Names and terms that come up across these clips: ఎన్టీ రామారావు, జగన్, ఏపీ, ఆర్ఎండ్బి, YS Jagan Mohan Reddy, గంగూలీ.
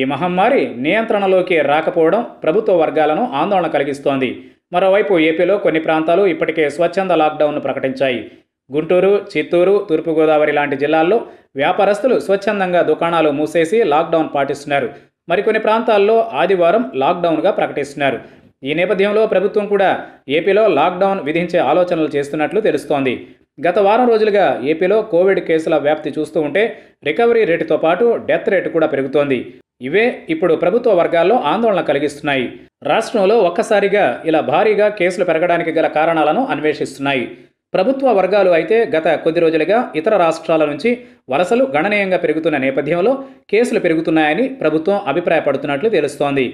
ఈ మహమ్మారి నియంత్రణలోకి రాకపోవడం ప్రభుత్వ వర్గాలను ఆందోళన కలిగిస్తోంది. మరోవైపు ఏపీలో కొన్ని ప్రాంతాలు ఇప్పటికే స్వచ్ఛంద లాక్డౌన్ను ప్రకటించాయి. గుంటూరు, చిత్తూరు, తూర్పుగోదావరి లాంటి జిల్లాల్లో వ్యాపారస్తులు స్వచ్ఛందంగా దుకాణాలు మూసేసి లాక్డౌన్ పాటిస్తున్నారు. మరికొన్ని ప్రాంతాల్లో ఆదివారం లాక్డౌన్గా ప్రకటిస్తున్నారు. ఈ నేపథ్యంలో ప్రభుత్వం కూడా ఏపీలో లాక్డౌన్ విధించే ఆలోచనలు చేస్తున్నట్లు తెలుస్తోంది. గత వారం రోజులుగా ఏపీలో కోవిడ్ కేసుల వ్యాప్తి చూస్తూ ఉంటే రికవరీ రేటుతో పాటు డెత్ రేటు కూడా పెరుగుతోంది. ఇవే ఇప్పుడు ప్రభుత్వ వర్గాల్లో ఆందోళన కలిగిస్తున్నాయి. రాష్ట్రంలో ఒక్కసారిగా ఇలా భారీగా కేసులు పెరగడానికి గల కారణాలను అన్వేషిస్తున్నాయి. ప్రభుత్వ వర్గాలు అయితే గత కొద్ది రోజులుగా ఇతర రాష్ట్రాల నుంచి వలసలు గణనీయంగా పెరుగుతున్న నేపథ్యంలో కేసులు పెరుగుతున్నాయని ప్రభుత్వం అభిప్రాయపడుతున్నట్లు తెలుస్తోంది.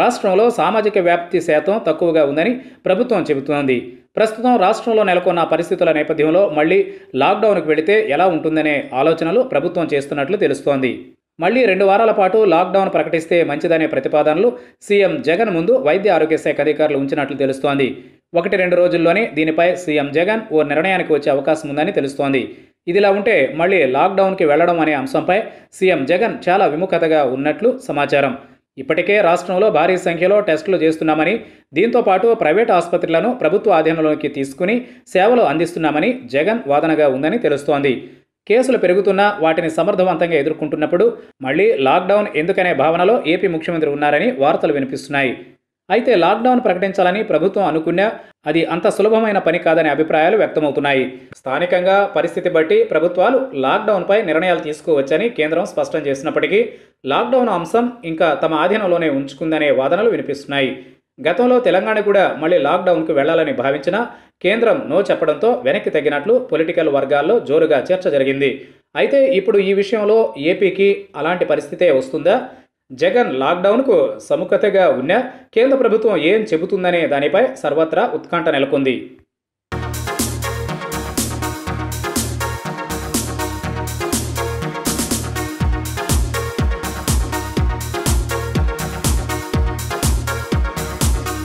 రాష్ట్రంలో సామాజిక వ్యాప్తి శాతం తక్కువగా ఉందని ప్రభుత్వం చెబుతోంది. ప్రస్తుతం రాష్ట్రంలో నెలకొన్న పరిస్థితుల నేపథ్యంలో మళ్లీ లాక్డౌన్కు వెళితే ఎలా ఉంటుందనే ఆలోచనలు ప్రభుత్వం చేస్తున్నట్లు తెలుస్తోంది. మళ్లీ 2 వారాల పాటు లాక్డౌన్ ప్రకటిస్తే మంచిదనే ప్రతిపాదనలు సీఎం జగన్ ముందు వైద్య ఆరోగ్య శాఖ అధికారులు ఉంచినట్లు తెలుస్తోంది. 1-2 రోజుల్లోనే దీనిపై సీఎం జగన్ ఓ నిర్ణయానికి వచ్చే అవకాశం ఉందని తెలుస్తోంది. ఇదిలా ఉంటే మళ్లీ లాక్డౌన్కి వెళ్లడం అనే అంశంపై సీఎం జగన్ చాలా విముఖతగా ఉన్నట్లు సమాచారం. ఇప్పటికే రాష్ట్రంలో భారీ సంఖ్యలో టెస్టులు చేస్తున్నామని, దీంతో పాటు ప్రైవేట్ ఆసుపత్రులను ప్రభుత్వ ఆధీనంలోకి తీసుకుని సేవలు అందిస్తున్నామని జగన్ వాదనగా ఉందని తెలుస్తోంది. కేసులు పెరుగుతున్నా వాటిని సమర్థవంతంగా ఎదుర్కొంటున్నప్పుడు మళ్లీ లాక్డౌన్ ఎందుకనే భావనలో ఏపీ ముఖ్యమంత్రి ఉన్నారని వార్తలు వినిపిస్తున్నాయి. అయితే లాక్డౌన్ ప్రకటించాలని ప్రభుత్వం అనుకున్నా అది అంత సులభమైన పని కాదనే అభిప్రాయాలు వ్యక్తమవుతున్నాయి. స్థానికంగా పరిస్థితి బట్టి ప్రభుత్వాలు లాక్డౌన్పై నిర్ణయాలు తీసుకోవచ్చని కేంద్రం స్పష్టం చేసినప్పటికీ లాక్డౌన్ అంశం ఇంకా తమ ఆధీనంలోనే ఉంచుకుందనే వాదనలు వినిపిస్తున్నాయి. గతంలో తెలంగాణ కూడా మళ్లీ లాక్డౌన్కు వెళ్లాలని భావించినా కేంద్రం నో చెప్పడంతో వెనక్కి తగ్గినట్లు పొలిటికల్ వర్గాల్లో జోరుగా చర్చ జరిగింది. అయితే ఇప్పుడు ఈ విషయంలో ఏపీకి అలాంటి పరిస్థితే వస్తుందా? జగన్ లాక్డౌన్కు సముఖతగా ఉన్నా కేంద్ర ప్రభుత్వం ఏం చెబుతుందనే దానిపై సర్వత్రా ఉత్కంఠ నెలకొంది.